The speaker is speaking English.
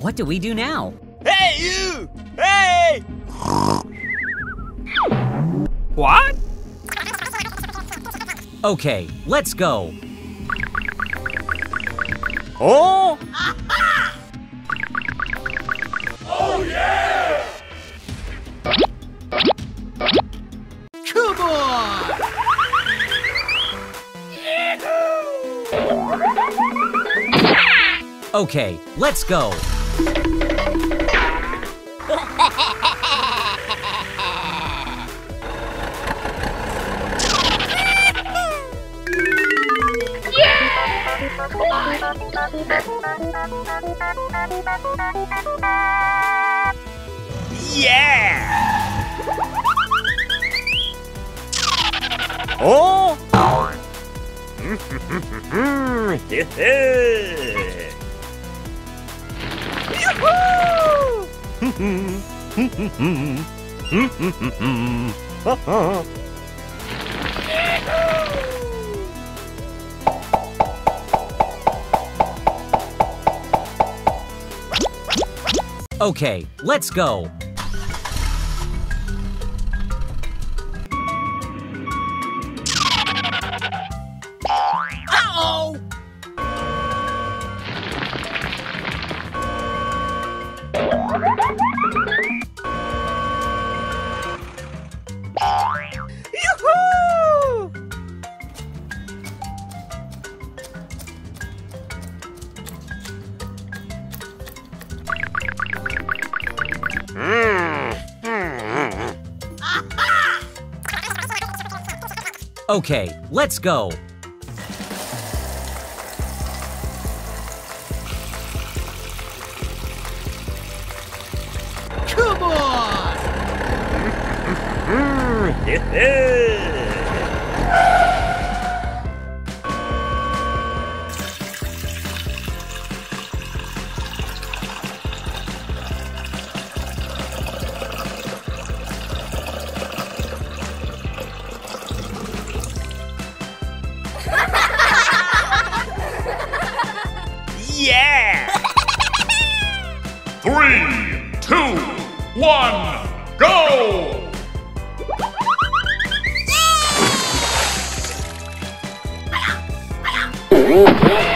What do we do now? Hey, you! Hey! What? Okay, let's go. Oh! Oh, yeah! Come on! Okay, let's go. Yeah! Oh! Okay, let's go. Uh-oh! Yoo-hoo! Okay, let's go. Come on! Yeah! 3, 2, 1, go! Yeah!